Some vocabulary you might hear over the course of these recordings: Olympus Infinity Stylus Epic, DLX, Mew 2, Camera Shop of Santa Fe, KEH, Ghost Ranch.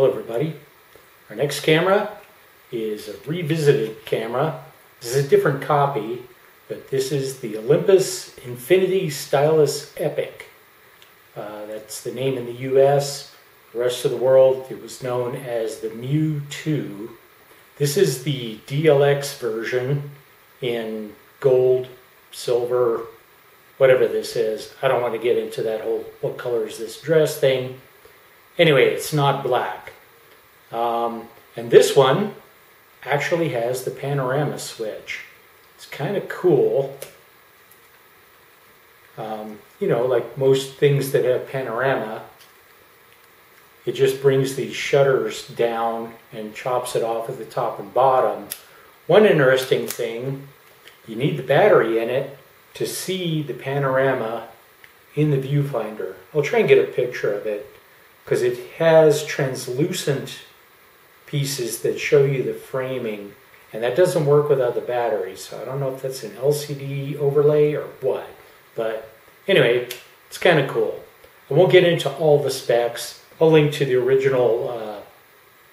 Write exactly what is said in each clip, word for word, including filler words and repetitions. Hello everybody. Our next camera is a revisited camera. This is a different copy, but this is the Olympus Infinity Stylus Epic. Uh, that's the name in the U S. The rest of the world it was known as the Mew two. This is the D L X version in gold, silver, whatever this is. I don't want to get into that whole what color is this dress thing. Anyway, it's not black. Um, and this one actually has the panorama switch. It's kind of cool. Um, you know, like most things that have panorama, it just brings these shutters down and chops it off at the top and bottom. One interesting thing, you need the battery in it to see the panorama in the viewfinder. I'll try and get a picture of it, because it has translucent pieces that show you the framing, and that doesn't work without the battery, so I don't know if that's an L C D overlay or what, but anyway, it's kind of cool. I won't get into all the specs. I'll link to the original uh,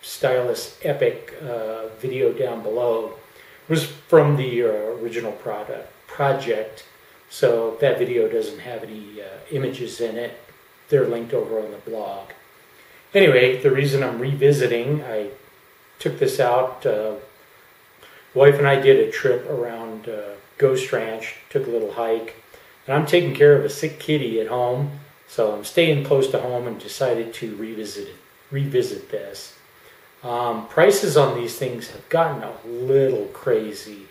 Stylus Epic uh, video down below. It was from the uh, original product project, so that video doesn't have any uh, images in it. They're linked over on the blog. Anyway, the reason I'm revisiting, I took this out. Uh, wife and I did a trip around uh, Ghost Ranch, took a little hike, and I'm taking care of a sick kitty at home, so I'm staying close to home and decided to revisit it, revisit this. Um, prices on these things have gotten a little crazy.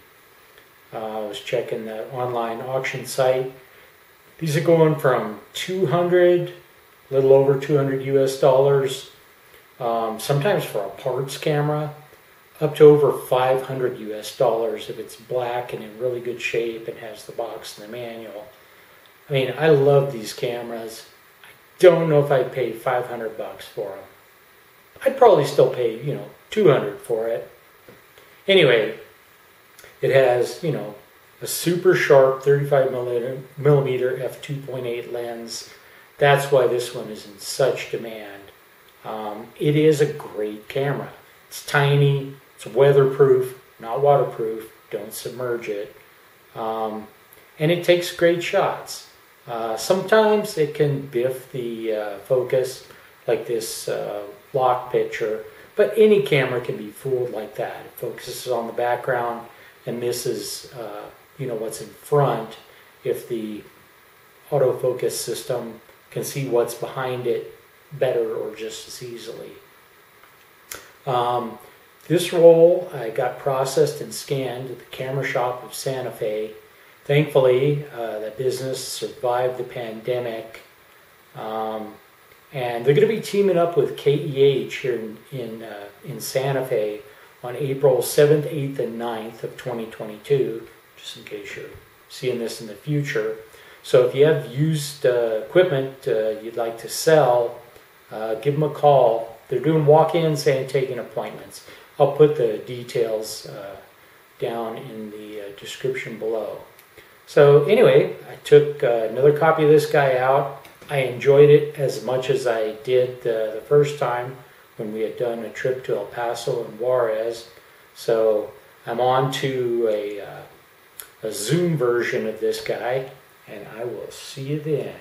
Uh, I was checking that online auction site. These are going from two hundred, a little over two hundred U S dollars, um, sometimes for a parts camera, up to over five hundred U S dollars if it's black and in really good shape and has the box and the manual. I mean, I love these cameras. I don't know if I'd pay five hundred bucks for them. I'd probably still pay, you know, two hundred for it. Anyway, it has, you know, a super sharp thirty-five millimeter f two point eight lens. That's why this one is in such demand. Um, it is a great camera. It's tiny, it's weatherproof, not waterproof, don't submerge it. Um, and it takes great shots. Uh, sometimes it can biff the uh, focus, like this uh, lock picture, but any camera can be fooled like that. It focuses on the background and misses uh, you know, what's in front if the autofocus system can see what's behind it better or just as easily. Um, this roll I got processed and scanned at the Camera Shop of Santa Fe. Thankfully, uh, the business survived the pandemic, um, and they're going to be teaming up with K E H here in, in, uh, in Santa Fe on April seventh, eighth, and ninth of twenty twenty-two, just in case you're seeing this in the future. So if you have used uh, equipment uh, you'd like to sell, uh, give them a call. They're doing walk-ins and taking appointments. I'll put the details uh, down in the uh, description below. So anyway, I took uh, another copy of this guy out. I enjoyed it as much as I did uh, the first time, when we had done a trip to El Paso and Juarez. So I'm on to a, uh, a Zoom version of this guy, and I will see you then.